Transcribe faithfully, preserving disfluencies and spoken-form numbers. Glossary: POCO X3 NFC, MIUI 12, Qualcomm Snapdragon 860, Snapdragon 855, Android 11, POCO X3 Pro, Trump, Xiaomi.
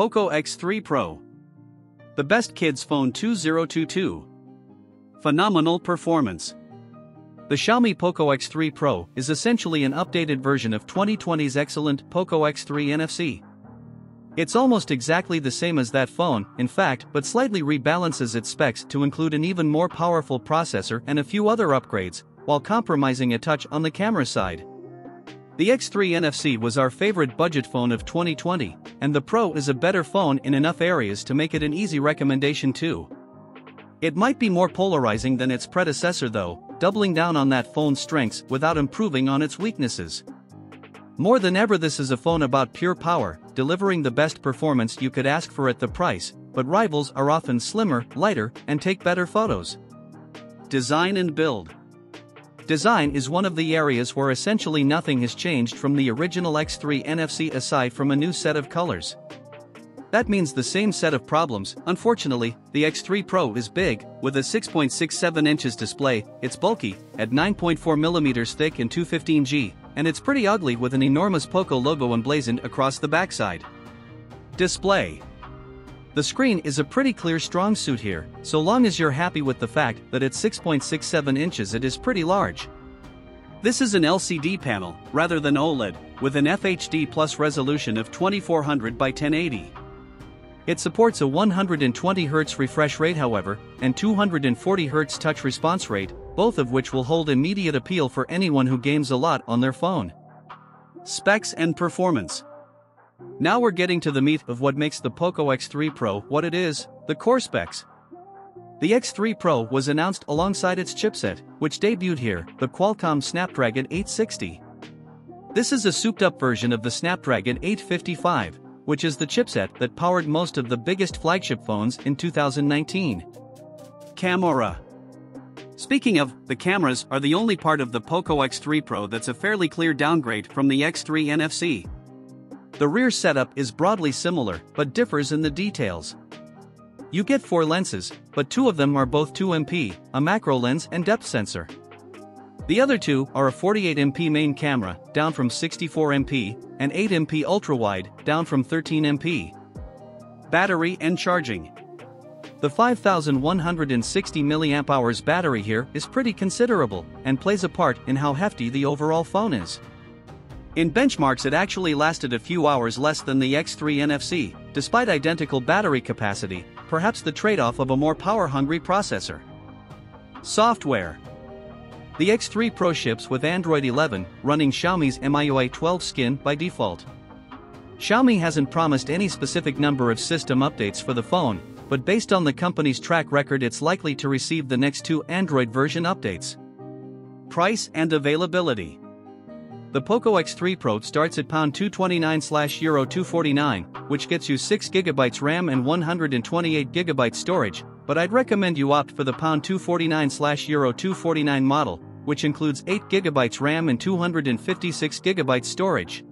POCO X three Pro. The best kids phone two thousand twenty-two. Phenomenal performance. The Xiaomi POCO X three Pro is essentially an updated version of twenty twenty's excellent POCO X three N F C. It's almost exactly the same as that phone, in fact, but slightly rebalances its specs to include an even more powerful processor and a few other upgrades, while compromising a touch on the camera side. The X three N F C was our favorite budget phone of twenty twenty, and the Pro is a better phone in enough areas to make it an easy recommendation too. It might be more polarizing than its predecessor though, doubling down on that phone's strengths without improving on its weaknesses. More than ever, this is a phone about pure power, delivering the best performance you could ask for at the price, but rivals are often slimmer, lighter, and take better photos. Design and build. Design is one of the areas where essentially nothing has changed from the original X three N F C aside from a new set of colors. That means the same set of problems. Unfortunately, the X three Pro is big, with a six point six seven inches display, it's bulky, at nine point four millimeters thick and two hundred fifteen grams, and it's pretty ugly with an enormous POCO logo emblazoned across the backside. Display. The screen is a pretty clear strong suit here, so long as you're happy with the fact that at six point six seven inches it is pretty large. This is an L C D panel, rather than OLED, with an F H D plus resolution of twenty-four hundred by ten eighty. It supports a one hundred twenty hertz refresh rate however, and two hundred forty hertz touch response rate, both of which will hold immediate appeal for anyone who games a lot on their phone. Specs and performance. Now we're getting to the meat of what makes the POCO X three Pro what it is, the core specs. The X three Pro was announced alongside its chipset, which debuted here, the Qualcomm Snapdragon eight sixty. This is a souped-up version of the Snapdragon eight fifty-five, which is the chipset that powered most of the biggest flagship phones in two thousand nineteen. Camera. Speaking of, the cameras are the only part of the POCO X three Pro that's a fairly clear downgrade from the X three N F C. The rear setup is broadly similar, but differs in the details. You get four lenses, but two of them are both two megapixel, a macro lens and depth sensor. The other two are a forty-eight megapixel main camera, down from sixty-four megapixel, and eight megapixel ultra-wide, down from thirteen megapixel. Battery and charging. The five thousand one hundred sixty milliamp hour battery here is pretty considerable, and plays a part in how hefty the overall phone is. In benchmarks it actually lasted a few hours less than the X three N F C, despite identical battery capacity, perhaps the trade-off of a more power-hungry processor. Software. The X three Pro ships with Android eleven, running Xiaomi's M I U I twelve skin by default. Xiaomi hasn't promised any specific number of system updates for the phone, but based on the company's track record it's likely to receive the next two Android version updates. Price and availability. The POCO X three Pro starts at two hundred twenty-nine euros, which gets you six gigabytes RAM and one hundred twenty-eight gigabytes storage, but I'd recommend you opt for the two hundred forty-nine euros model, which includes eight gigabytes RAM and two hundred fifty-six gigabytes storage.